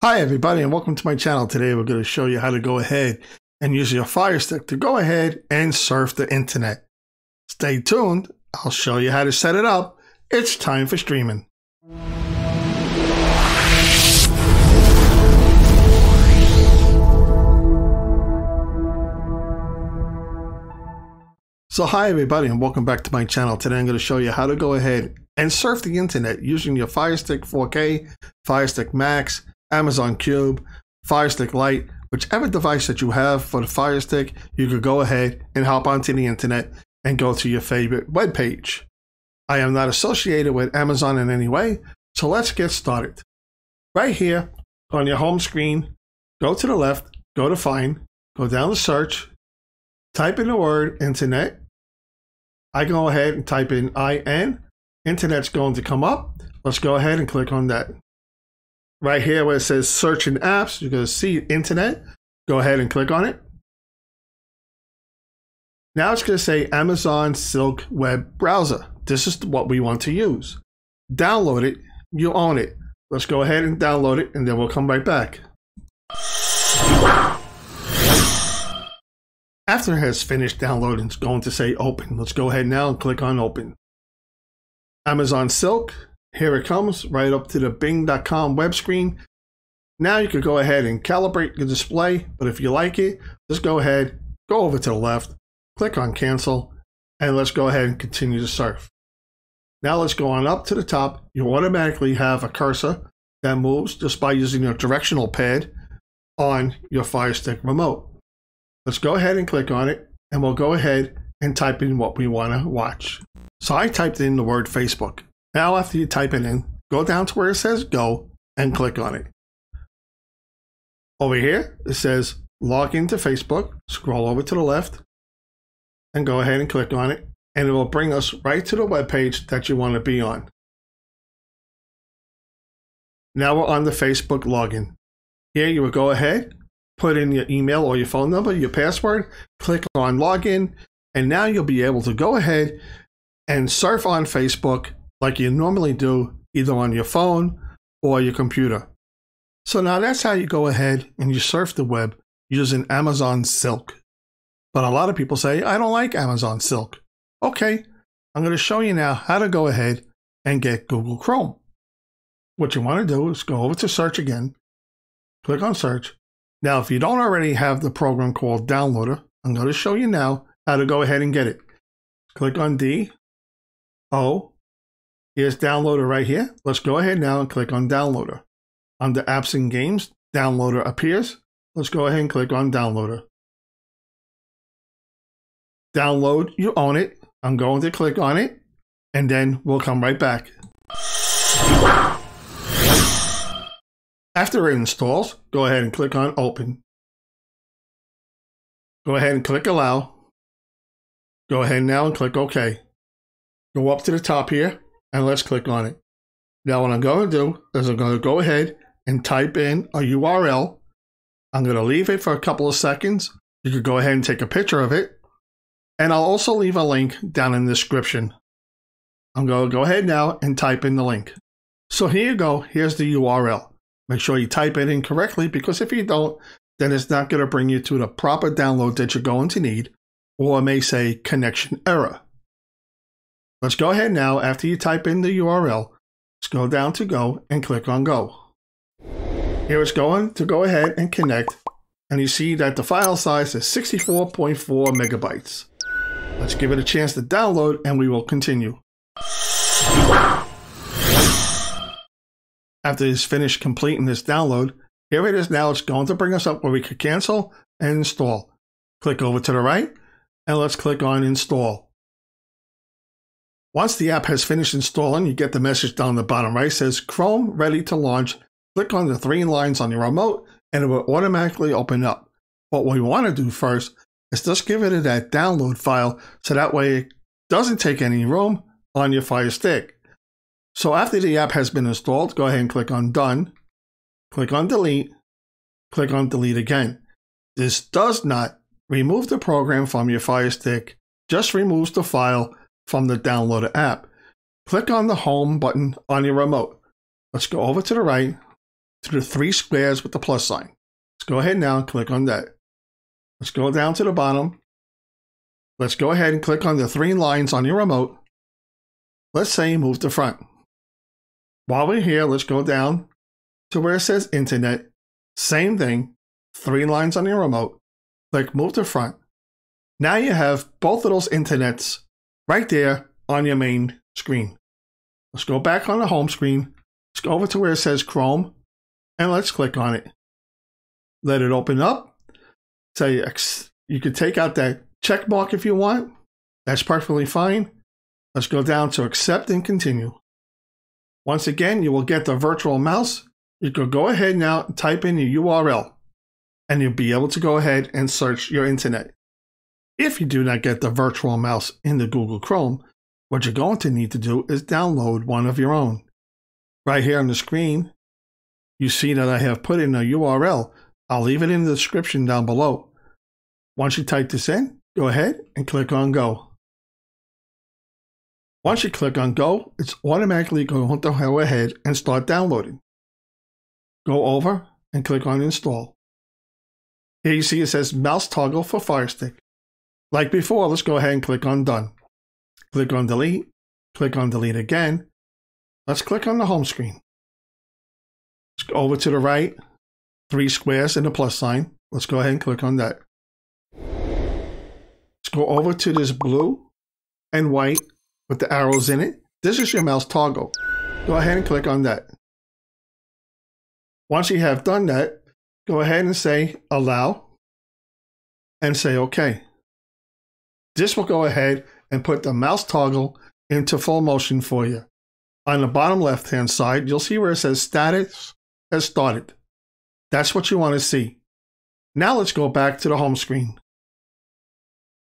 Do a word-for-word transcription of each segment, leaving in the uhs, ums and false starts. Hi everybody and welcome to my channel. Today we're going to show you how to go ahead and use your Firestick to go ahead and surf the internet. Stay tuned, I'll show you how to set it up. It's time for streaming. So hi everybody and welcome back to my channel. Today I'm going to show you how to go ahead and surf the internet using your Firestick four K, Firestick Max, Amazon Cube, Firestick Lite, whichever device that you have for the Firestick, you could go ahead and hop onto the internet and go to your favorite web page. I am not associated with Amazon in any way, so let's get started. Right here on your home screen, go to the left, go to Find, go down to Search, type in the word Internet. I go ahead and type in I N. Internet's going to come up. Let's go ahead and click on that. Right here where it says search and apps, you're going to see internet. Go ahead and click on it. Now it's going to say Amazon Silk web browser. This is what we want to use. Download it. You own it. Let's go ahead and download it and then we'll come right back. After it has finished downloading, it's going to say open. Let's go ahead now and click on open. Amazon Silk. Here it comes right up to the Bing dot com web screen. Now you could go ahead and calibrate the display, but if you like it, just go ahead, go over to the left, click on cancel, and let's go ahead and continue to surf. Now let's go on up to the top. You automatically have a cursor that moves just by using your directional pad on your Firestick remote. Let's go ahead and click on it, and we'll go ahead and type in what we want to watch. So I typed in the word Facebook. Now after you type it in, go down to where it says go and click on it. Over here, it says log into Facebook, scroll over to the left and go ahead and click on it. And it will bring us right to the web page that you want to be on. Now we're on the Facebook login. Here you will go ahead, put in your email or your phone number, your password, click on login. And now you'll be able to go ahead and surf on Facebook like you normally do, either on your phone or your computer. So now that's how you go ahead and you surf the web using Amazon Silk. But a lot of people say, I don't like Amazon Silk. Okay, I'm going to show you now how to go ahead and get Google Chrome. What you want to do is go over to search again, click on search. Now, if you don't already have the program called Downloader, I'm going to show you now how to go ahead and get it. Click on D, O. Here's Downloader right here. Let's go ahead now and click on Downloader. Under Apps and Games, Downloader appears. Let's go ahead and click on Downloader. Download, you own it. I'm going to click on it, and then we'll come right back. After it installs, go ahead and click on Open. Go ahead and click Allow. Go ahead now and click OK. Go up to the top here. And let's click on it. Now what I'm going to do is I'm going to go ahead and type in a U R L. I'm going to leave it for a couple of seconds. You could go ahead and take a picture of it. And I'll also leave a link down in the description. I'm going to go ahead now and type in the link. So here you go. Here's the U R L. Make sure you type it in correctly, because if you don't, then it's not going to bring you to the proper download that you're going to need, or it may say connection error. Let's go ahead now, after you type in the U R L, let's go down to go and click on go. Here it's going to go ahead and connect, and you see that the file size is sixty-four point four megabytes. Let's give it a chance to download and we will continue. After it's finished completing this download, here it is now, it's going to bring us up where we could cancel and install. Click over to the right and let's click on install. Once the app has finished installing, you get the message down the bottom right. It says Chrome ready to launch. Click on the three lines on your remote and it will automatically open up. But what we want to do first is just give it that download file, so that way it doesn't take any room on your Firestick. So after the app has been installed, go ahead and click on Done. Click on Delete. Click on Delete again. This does not remove the program from your Firestick, just removes the file from the Downloader app. Click on the home button on your remote. Let's go over to the right. to the three squares with the plus sign. Let's go ahead now and click on that. Let's go down to the bottom. Let's go ahead and click on the three lines on your remote. Let's say move to front. While we're here, let's go down to where it says Internet. Same thing, three lines on your remote. Click move to front. Now you have both of those internets right there on your main screen. Let's go back on the home screen. Let's go over to where it says Chrome and let's click on it. Let it open up. So you could take out that check mark if you want. That's perfectly fine. Let's go down to accept and continue. Once again, you will get the virtual mouse. You could go ahead now and type in your U R L and you'll be able to go ahead and search your internet. If you do not get the virtual mouse in the Google Chrome, what you're going to need to do is download one of your own. Right here on the screen, you see that I have put in a U R L. I'll leave it in the description down below. Once you type this in, go ahead and click on Go. Once you click on Go, it's automatically going to go ahead and start downloading. Go over and click on Install. Here you see it says Mouse Toggle for Firestick. Like before, let's go ahead and click on Done. Click on Delete, click on Delete again. Let's click on the home screen. Let's go over to the right, three squares and a plus sign. Let's go ahead and click on that. Let's go over to this blue and white with the arrows in it. This is your mouse toggle. Go ahead and click on that. Once you have done that, go ahead and say Allow and say OK. This will go ahead and put the mouse toggle into full motion for you. On the bottom left-hand side, you'll see where it says Status has started. That's what you want to see. Now let's go back to the home screen.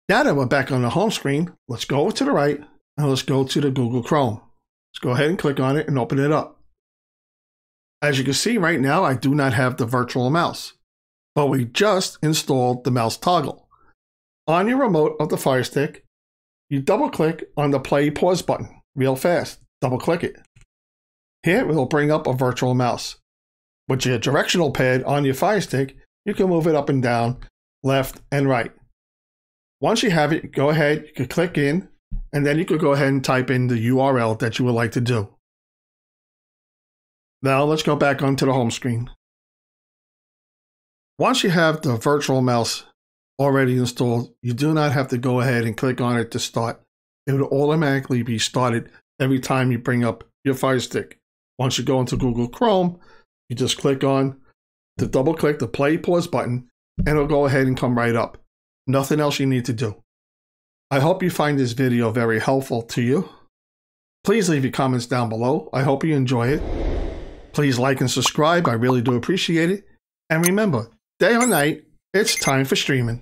Now that we're back on the home screen, let's go to the right and let's go to the Google Chrome. Let's go ahead and click on it and open it up. As you can see right now, I do not have the virtual mouse, but we just installed the mouse toggle. On your remote of the Firestick, you double click on the play pause button real fast. Double click it. Here it will bring up a virtual mouse. With your directional pad on your Firestick, you can move it up and down, left and right. Once you have it, go ahead, you can click in, and then you could go ahead and type in the U R L that you would like to do. Now let's go back onto the home screen. Once you have the virtual mouse already installed, you do not have to go ahead and click on it to start. It will automatically be started every time you bring up your Firestick. Once you go into Google Chrome, you just click on the double click the play pause button and it'll go ahead and come right up. Nothing else you need to do. I hope you find this video very helpful to you. Please leave your comments down below. I hope you enjoy it. Please like and subscribe. I really do appreciate it. And remember, day or night, it's time for streaming.